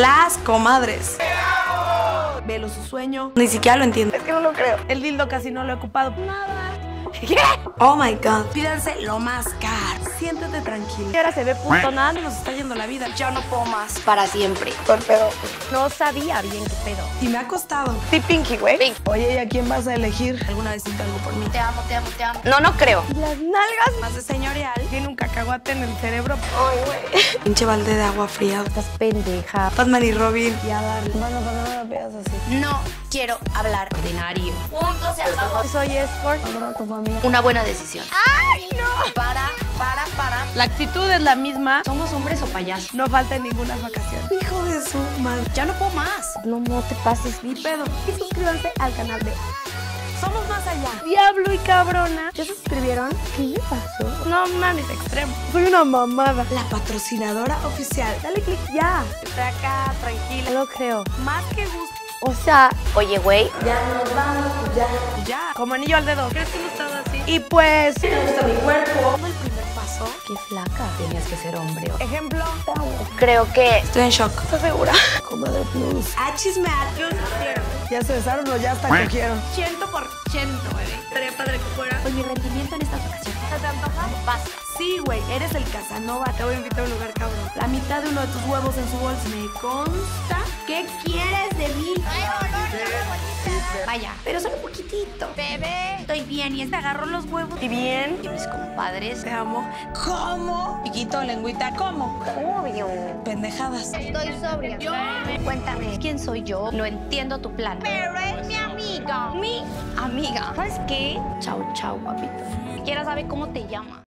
Las comadres. Velo su sueño. Ni siquiera lo entiendo. Es que no lo creo. El dildo casi no lo he ocupado. Nada. ¿Qué? Oh my god. Pídanse lo más caro. Siéntate tranquilo. Y ahora se ve punto nada. Nos está yendo la vida. Ya no puedo más. Para siempre. Por pedo. No sabía bien qué pedo. Y me ha costado. Sí, Pinky, güey. Pink. Oye, ¿y a quién vas a elegir? Alguna vez hiciste algo por mí. Te amo, te amo, te amo. No, no creo. Las nalgas más de señorial. Tiene un cacahuate en el cerebro. Ay, güey. Pinche balde de agua fría. Estás pendeja. Batman y Robin. Ya dale. No me pegas así. No quiero hablar. Ordinario. Punto se acabó. Soy Esport. Una buena decisión. ¡Ay, no! Para. La actitud es la misma. ¿Somos hombres o payasos? No falta en ninguna vacación. Hijo de su madre. Ya no puedo más. No te pases ni pedo. Y suscríbanse al canal de Somos Más Allá. Diablo y cabrona. ¿Ya se suscribieron? ¿Qué le pasó? No mames, extremo. Soy una mamada. La patrocinadora oficial. Dale click ya. Está acá, tranquila. No lo creo. Más que gusto. O sea, oye, güey, ya nos vamos, ya. Como anillo al dedo. ¿Crees que no estaba así? Y pues, ¿te gusta mi cuerpo? ¿Fue el primer paso? Qué flaca. Tenías que ser hombre. Ejemplo. Creo que estoy en shock. ¿Estás segura? Comadre Plus. A chismear. Yo no quiero. ¿Ya se besaron o ya hasta que quiero? 100%, güey. Estaría padre que fuera. Pues mi rendimiento en esta ocasión. ¿Te han bajado? Pasa. Sí, güey, eres el Casanova. Te voy a invitar a un lugar, cabrón. La mitad de uno de tus huevos en su bolsa. Me consta. ¿Qué quieres de mí? Ay, no, vaya, pero solo un poquitito. Bebé, estoy bien. Y te agarro los huevos. ¿Y bien? Y mis compadres. Te amo. ¿Cómo? Piquito, lengüita, ¿cómo? Obvio. Pendejadas. Estoy sobria. ¿Yo? Cuéntame, ¿quién soy yo? No entiendo tu plan. Pero es mi amiga. Mi amiga. ¿Sabes qué? Chau, chau, papito. Ni siquiera sabe cómo te llama.